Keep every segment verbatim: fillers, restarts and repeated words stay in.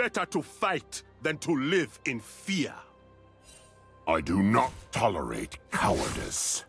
better to fight than to live in fear. I do not tolerate cowardice.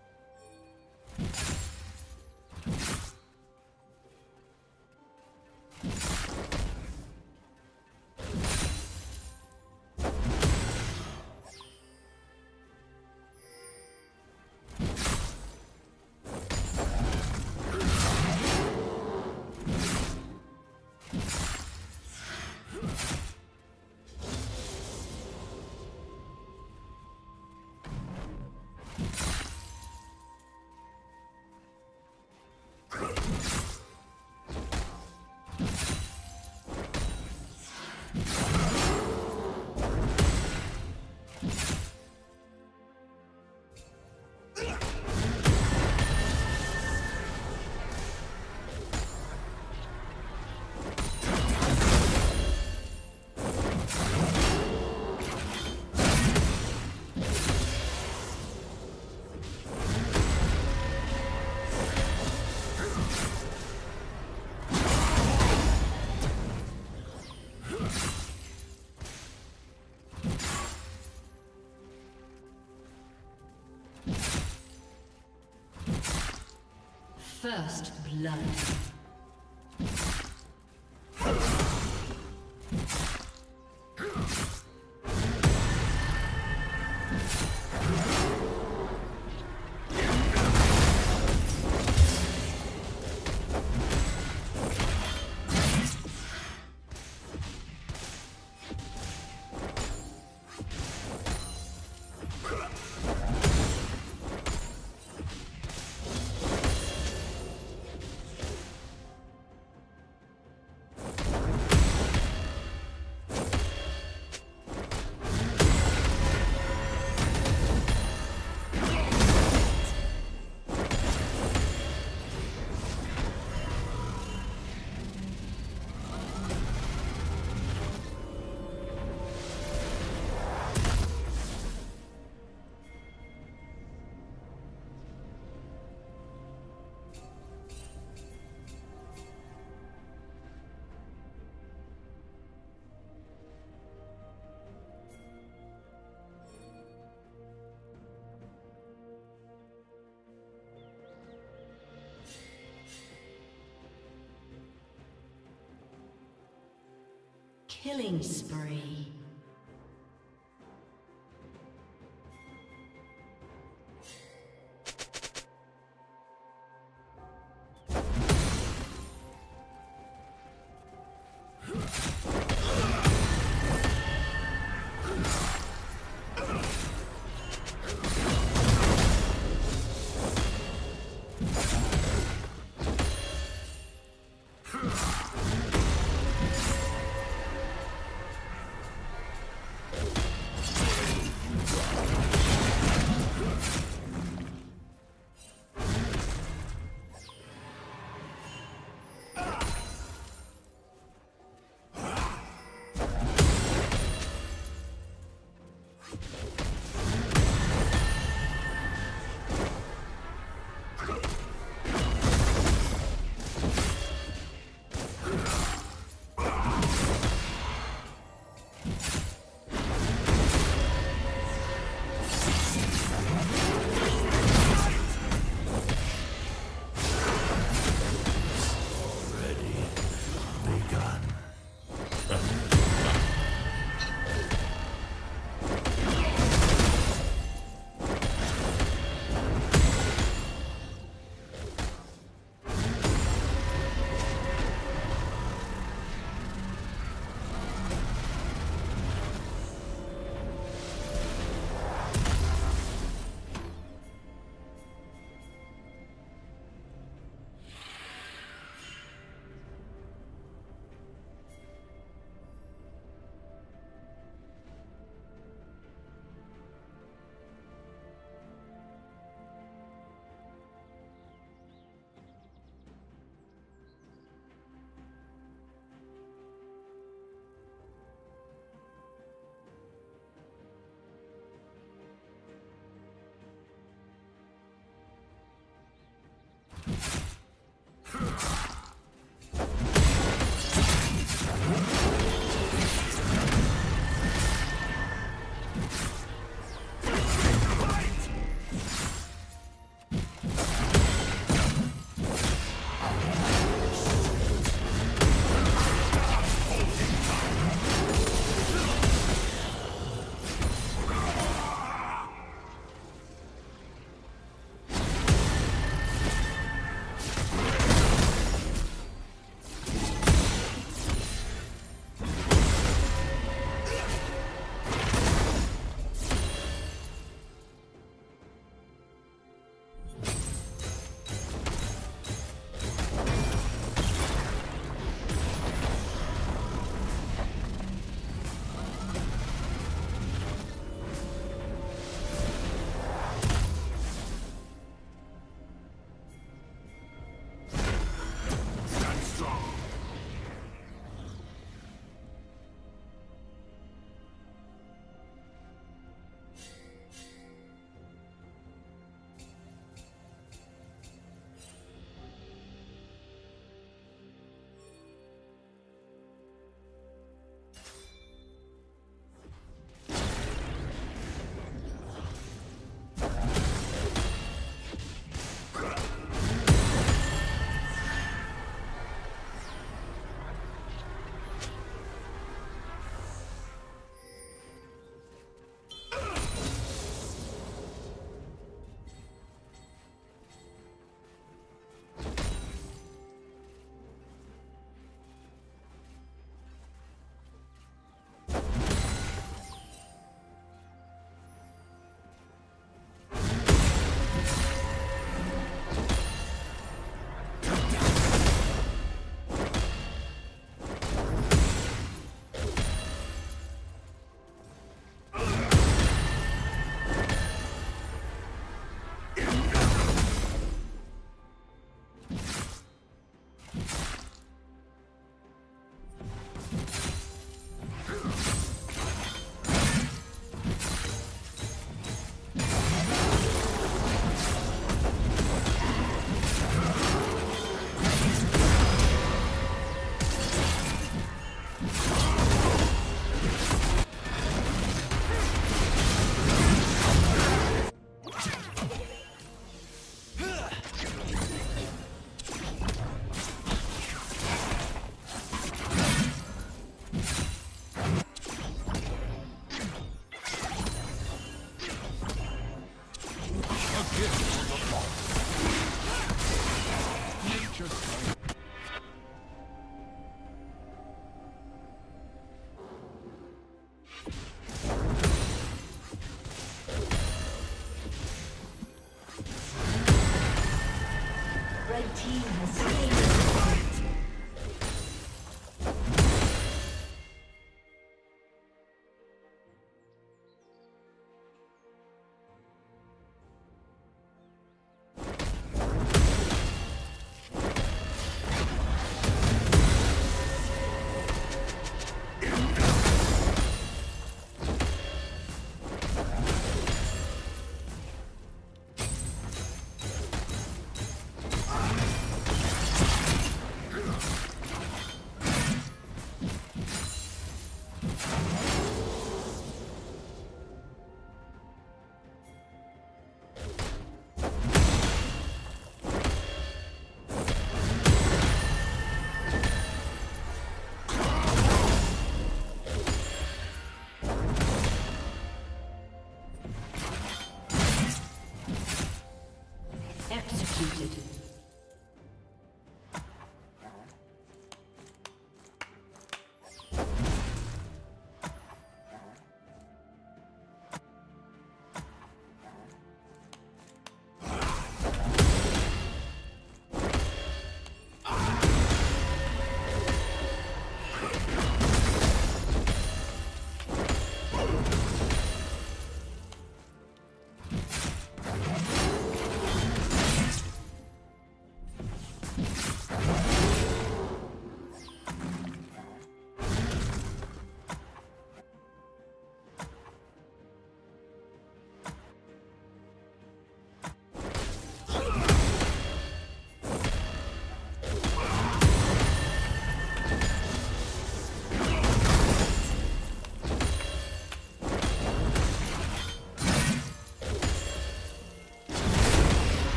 First blood. Killing spree.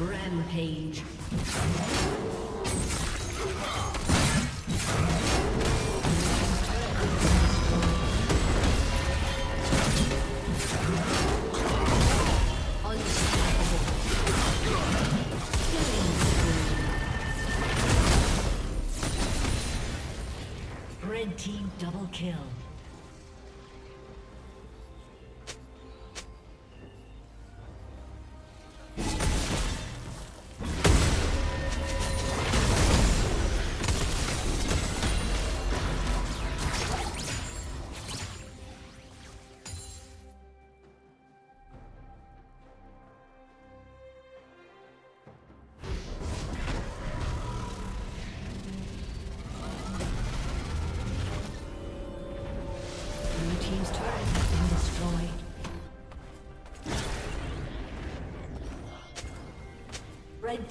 Rampage. Unstoppable. Red team double kill. Red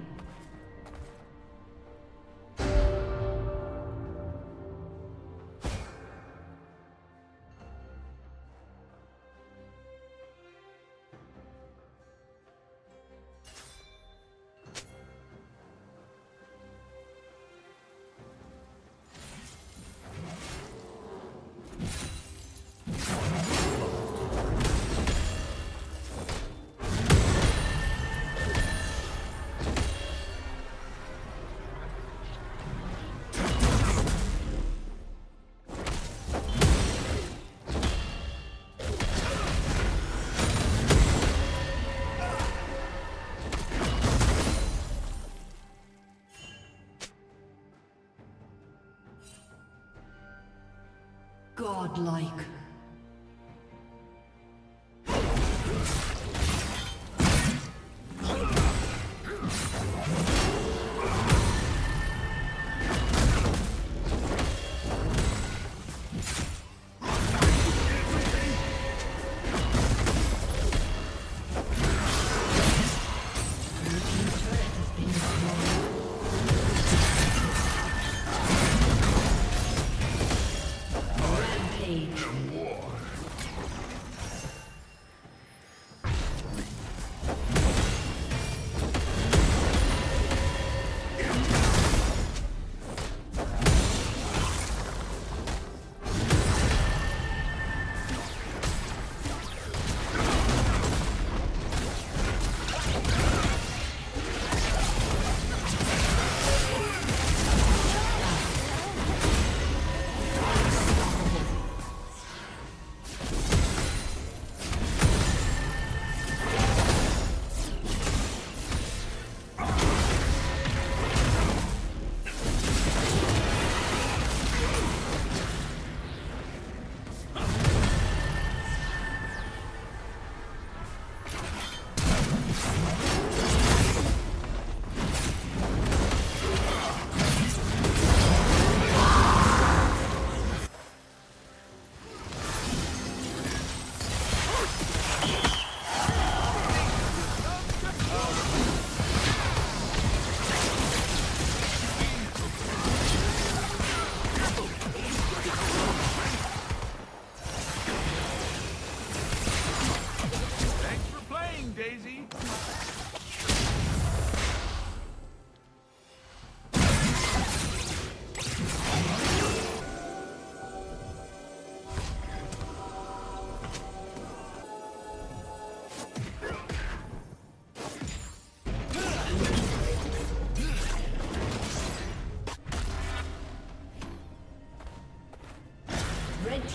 Godlike.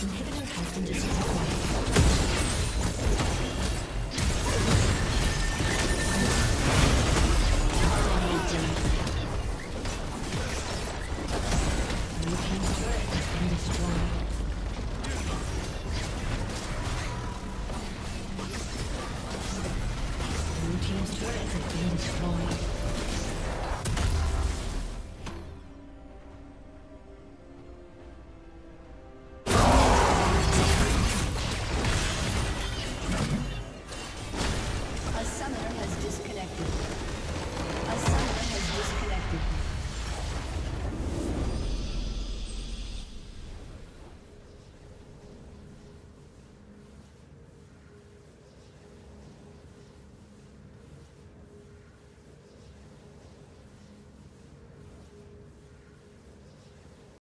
inhibitor has been destroyed. Your team's turret has been destroyed. Your team's turret has been destroyed.